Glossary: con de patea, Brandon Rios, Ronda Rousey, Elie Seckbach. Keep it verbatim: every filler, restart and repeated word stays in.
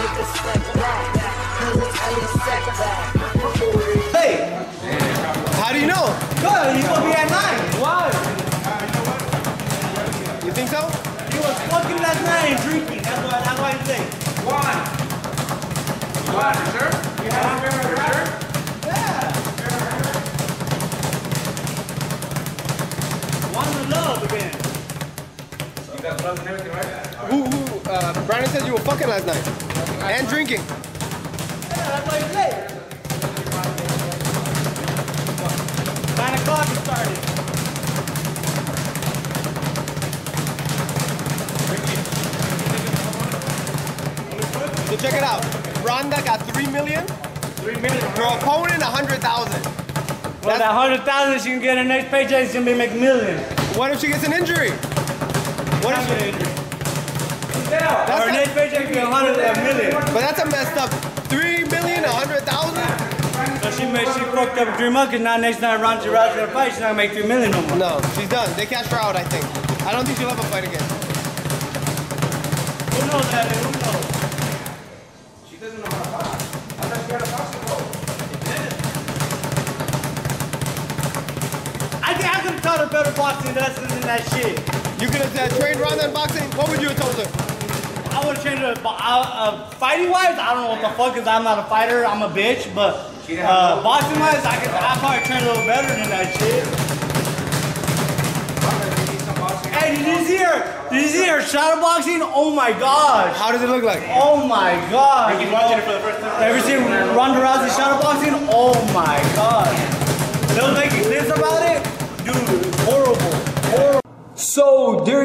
take a step back. Cause it's Elie Seckbach. Hey! How do you know? Good, you gonna be at nine. Why? You think so? You was fucking last night and drinking. That's what that's why you think. Why? Why? Sure? You have a favorite shirt? Yeah. One to love again. You got gloves and everything, right? Right. Who, who, uh, Brandon said you were fucking last night. And drinking. Yeah, that's why you played. Nine o'clock it started. So check it out. Ronda got three million. Three million. Her opponent, a hundred thousand. Well, that hundred thousand she can get her next paycheck. She's gonna be make million. What if she gets an injury? What if she? Injury. Yeah. That's her next paycheck can be a hundred million. But that's a messed up. Three million, a hundred thousand. So she made she fucked up three months. Cause now next time Ronda Rousey gonna fight, she's not gonna make three million no more. No, she's done. They cashed her out. I think. I don't think she'll ever fight again. Who knows that? Who knows? A better boxing lessons than that shit. You could have uh, trained Ronda in boxing. What would you have told her? I would have trained her. Uh, fighting wise, I don't know what the fuck is. I'm not a fighter. I'm a bitch. But uh, boxing wise, I could. I probably trained a little better than that shit. Hey, did you see her? Did you see her shadow boxing? Oh my gosh. How does it look like? Oh my gosh. Ricky's watching it for the first time. Have you seen Ronda Rousey shadow boxing? Oh my god. They'll make clips about it. Horrible, horrible. So there